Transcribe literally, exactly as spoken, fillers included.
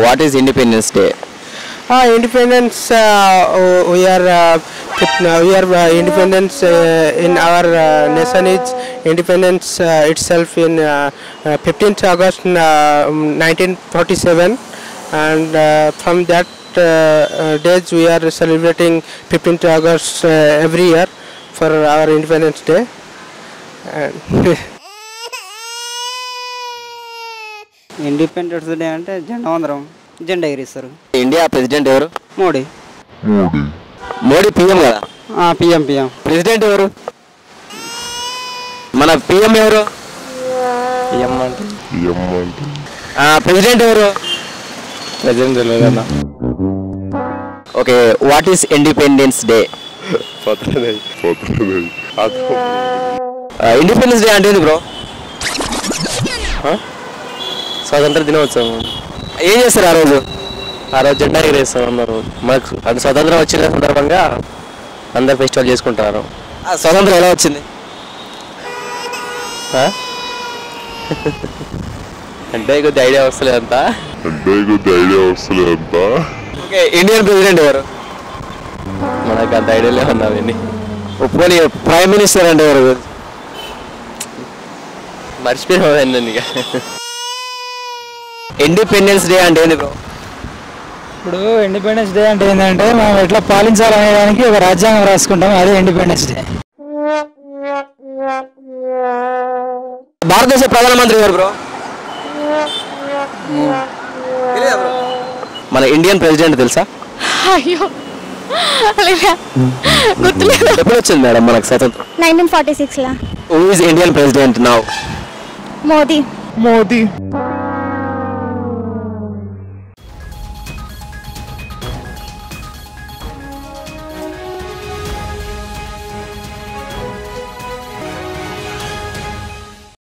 What is Independence Day? Uh, independence, uh, we are, uh, we are uh, independence uh, in our uh, nation is independence uh, itself in uh, uh, fifteenth August uh, nineteen forty-seven, and uh, from that uh, uh, days we are celebrating fifteenth August uh, every year for our Independence Day. And Independence Day ante janavandram జెండా ఎగిరిస్తారు. India president ఎవరు? Modi. Modi Modi PM కదా? PM PM. President ఎవరు? మన PM ఎవరు? PM అంటే PM అంటే president ఎవరు? President ఎవరు? Okay, what is independence day? పతనై పతనై అదో ఇండిపెండెన్స్ డే అంటే ఏంది బ్రో? స్వాతంత్ర దినోత్సవం. ఏం చేస్తారు ఆ రోజు? ఆ రోజు జెండా ఎగిరేస్తారు అందరూ. మనకు అది స్వతంత్రం వచ్చిన సందర్భంగా అందరు ఫెస్టివల్ చేసుకుంటారు. ఆ స్వతంత్రం ఎలా వచ్చింది అంటే కొద్ది ఐడియా వస్తలేదు అంతా. ఓకే, ఇండియన్ ప్రెసిడెంట్ ఎవరు? మనకు అంత ఐడియా లేవన్నీ ఒప్పుకొని. ప్రైమ్ మినిస్టర్ అంటే ఎవరు? మర్చిపోయిందండి. ఇక ఇండిపెండెన్స్ డే అంటే ఏంది బ్రో? ఇప్పుడు ఇండిపెండెన్స్ డే అంటే ఏంటంటే మనం ఎట్లా పాలించాలనే దానికి ఒక రాజ్యాంగం రాసుకుంటాం, అదే ఇండిపెండెన్స్ డే. భారతదేశ ప్రధానమంత్రి ఎవరు బ్రో? మన ఇండియన్ ప్రెసిడెంట్ తెలుసా? అయ్యో గుర్తులేదు. ఎప్పుడు వచ్చింది మేడం మనకు స్వతంత్రం? నైన్టీన్ ఫార్టీ సిక్స్ లా. Who is Indian president now? Modi. Modi.